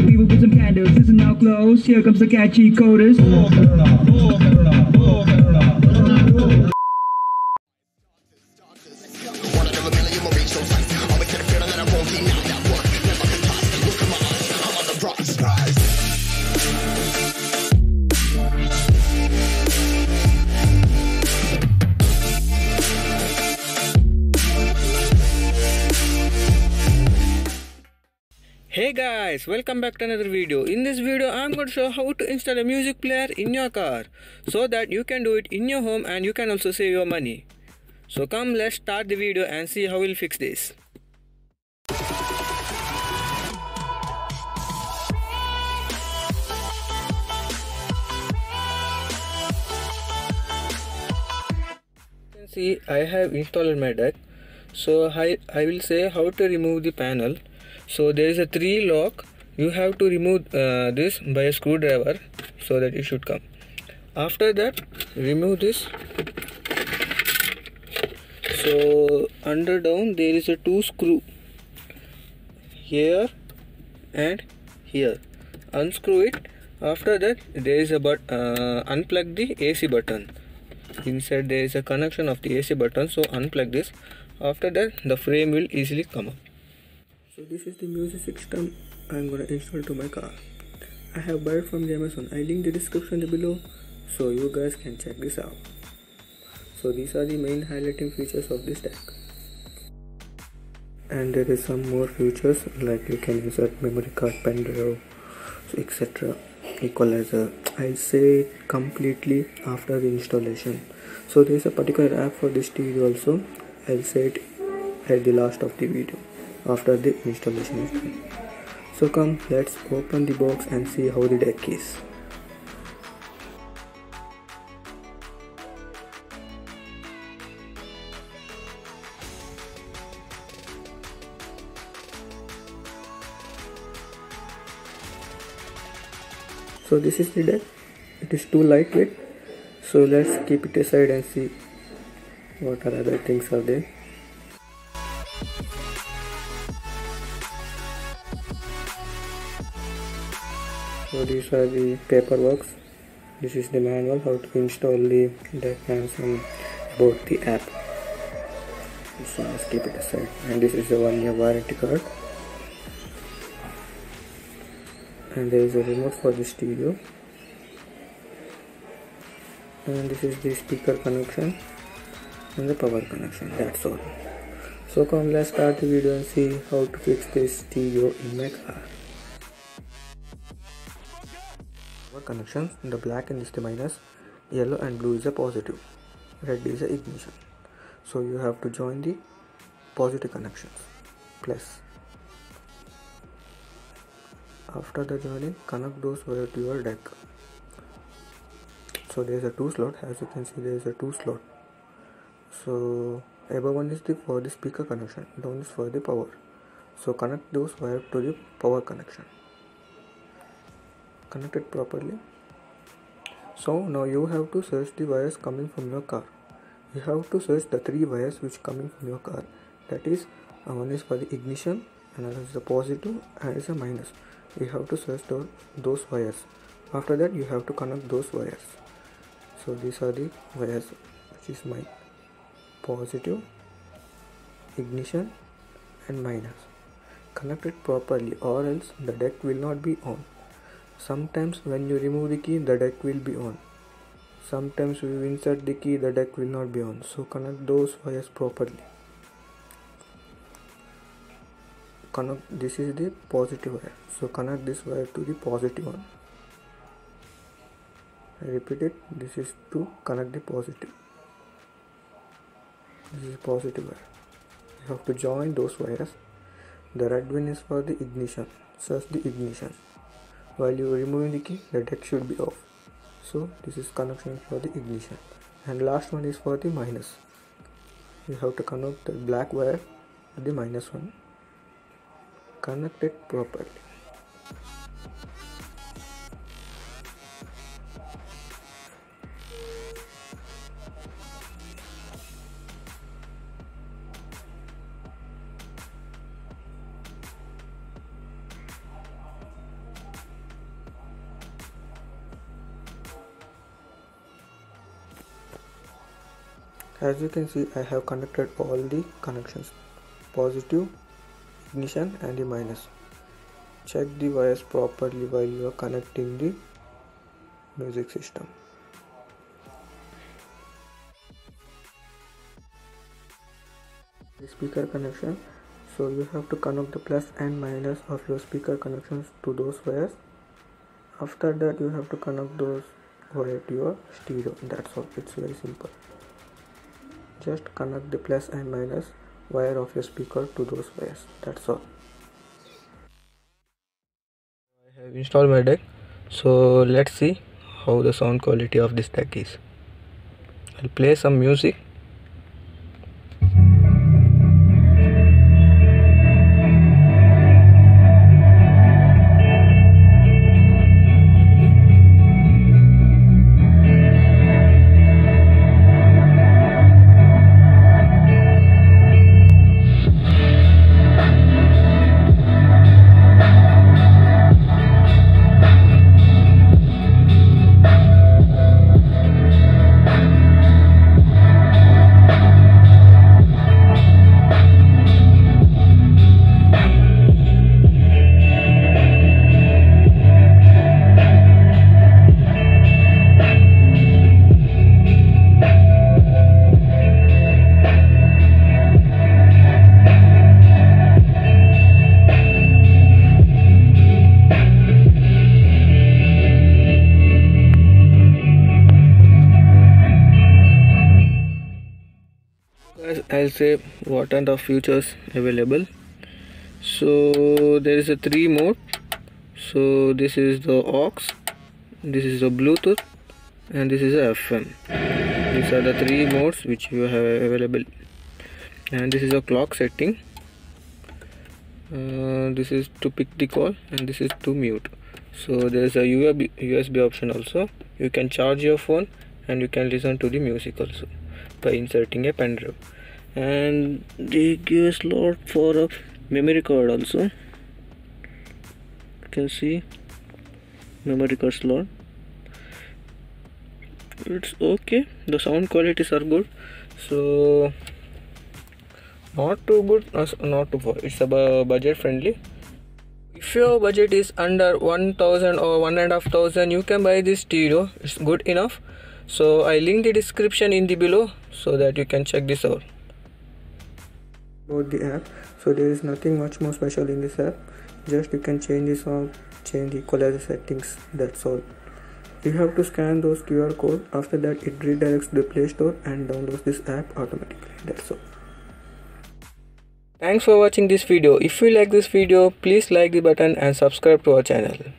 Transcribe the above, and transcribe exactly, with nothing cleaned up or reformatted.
magic we will put some candles. Listen now close, here comes the catchy chorus. Oh Kerala, oh Kerala, oh Kerala. Hey guys, welcome back to another video. In this video I'm going to show how to install a music player in your car so that you can do it in your home and you can also save your money. So come, let's start the video and see how we'll fix this. You can see I have installed my deck. So I, I will say how to remove the panel. So there is a three lock. You have to remove uh, this by a screwdriver so that it should come. After that, remove this. So under down there is a two screw here and here. Unscrew it. After that there is a but uh, unplug the A C button. Inside there is a connection of the A C button. So unplug this. After that the frame will easily come up. So this is the music system I'm gonna install to my car. I have bought it from the Amazon. I link the description below so you guys can check this out. So these are the main highlighting features of this deck. And there is some more features like you can insert memory card, pen drive, et cetera. Equalizer. I say completely after the installation. So there is a particular app for this T V also. I'll say it at the last of the video. After the installation is done. So come, let's open the box and see how the deck is. So this is the deck. It is too lightweight, so let's keep it aside and see what are other things are there. So these are the paperwork. This is the manual how to install the deck and some about the app. So let's keep it aside. And this is the one year warranty card. And there is a remote for the stereo. And this is the speaker connection and the power connection. That's all. So come, let's start the video and see how to fix this stereo in my car. Connections, the black and this is the minus, yellow and blue is a positive, red is a ignition. So you have to join the positive connections, plus. After the joining, connect those wire to your deck. So there is a two slot, as you can see there is a two slot. So above one is the for the speaker connection, down is for the power. So connect those wire to the power connection. Connected properly. So now you have to search the wires coming from your car. You have to search the three wires which coming from your car. That is, one is for the ignition, another is the positive, and is a minus. You have to search the, those wires. After that, you have to connect those wires. So these are the wires, which is my positive, ignition, and minus. Connect it properly, or else the deck will not be on. Sometimes when you remove the key, the deck will be on. Sometimes when you insert the key, the deck will not be on. So connect those wires properly. Connect. This is the positive wire. So connect this wire to the positive one. I repeat it. This is to connect the positive. This is positive wire. You have to join those wires. The red one is for the ignition. Search the ignition. While you are removing the key, the deck should be off. So this is connection for the ignition. And last one is for the minus. You have to connect the black wire to the minus one. Connect it properly. As you can see, I have connected all the connections, positive, ignition and the minus. Check the wires properly while you are connecting the music system. The speaker connection. So you have to connect the plus and minus of your speaker connections to those wires. After that, you have to connect those wires to your stereo. That's all. It's very simple. Just connect the plus and minus wire of your speaker to those wires. That's all. I have installed my deck. So let's see how the sound quality of this deck is. I'll play some music. I'll say what are the features available. So there is a three mode. So this is the aux, this is the Bluetooth, and this is the F M. These are the three modes which you have available. And this is a clock setting. Uh, this is to pick the call, and this is to mute. So there is a U S B option also. You can charge your phone and you can listen to the music also by inserting a pen drive, and they give a slot for a memory card also. You can see memory card slot. It's okay. The sound qualities are good, so not too good, not too poor. It's about budget friendly. If your budget is under one thousand or one and a half thousand, you can buy this stereo. It's good enough. So I link the description in the below so that you can check this out. About the app, so there is nothing much more special in this app. Just you can change the song, change the equalizer settings. That's all. You have to scan those Q R code. After that, it redirects the Play Store and downloads this app automatically. That's all. Thanks for watching this video. If you like this video, please like the button and subscribe to our channel.